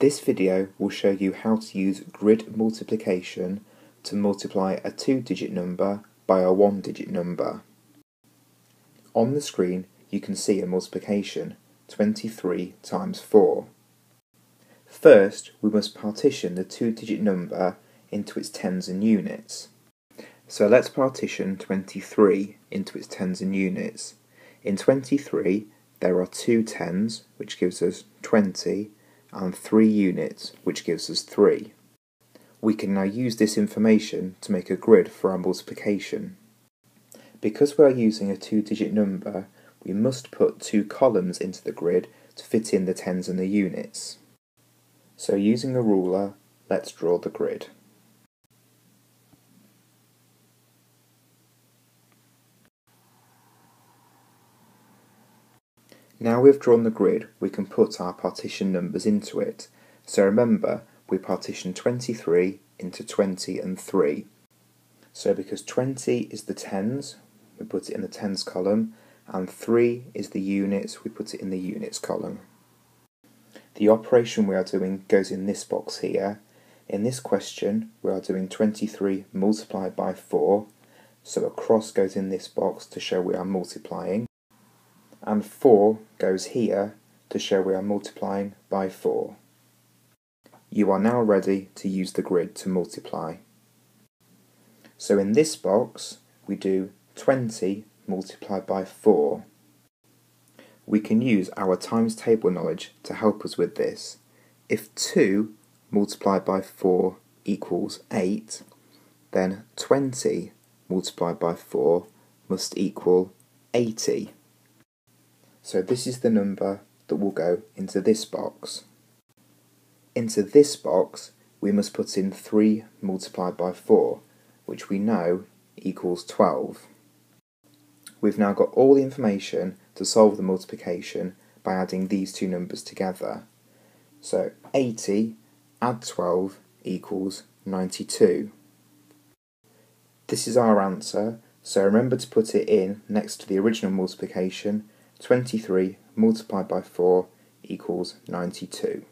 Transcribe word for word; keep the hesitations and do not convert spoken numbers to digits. This video will show you how to use grid multiplication to multiply a two-digit number by a one-digit number. On the screen you can see a multiplication, twenty-three times four. First we must partition the two-digit number into its tens and units. So let's partition twenty-three into its tens and units. In twenty-three there are two tens, which gives us twenty, and three units, which gives us three. We can now use this information to make a grid for our multiplication. Because we are using a two-digit number, we must put two columns into the grid to fit in the tens and the units. So using a ruler, let's draw the grid. Now we've drawn the grid, we can put our partition numbers into it. So remember, we partition twenty-three into twenty and three. So because twenty is the tens, we put it in the tens column, and three is the units, we put it in the units column. The operation we are doing goes in this box here. In this question, we are doing twenty-three multiplied by four, so a cross goes in this box to show we are multiplying, and four goes here to show we are multiplying by four. You are now ready to use the grid to multiply. So in this box we do twenty multiplied by four. We can use our times table knowledge to help us with this. If two multiplied by four equals eight, then twenty multiplied by four must equal eighty. So this is the number that will go into this box. Into this box we must put in three multiplied by four, which we know equals twelve. We've now got all the information to solve the multiplication by adding these two numbers together. So eighty add twelve equals ninety-two. This is our answer, so remember to put it in next to the original multiplication. Twenty-three multiplied by four equals ninety-two.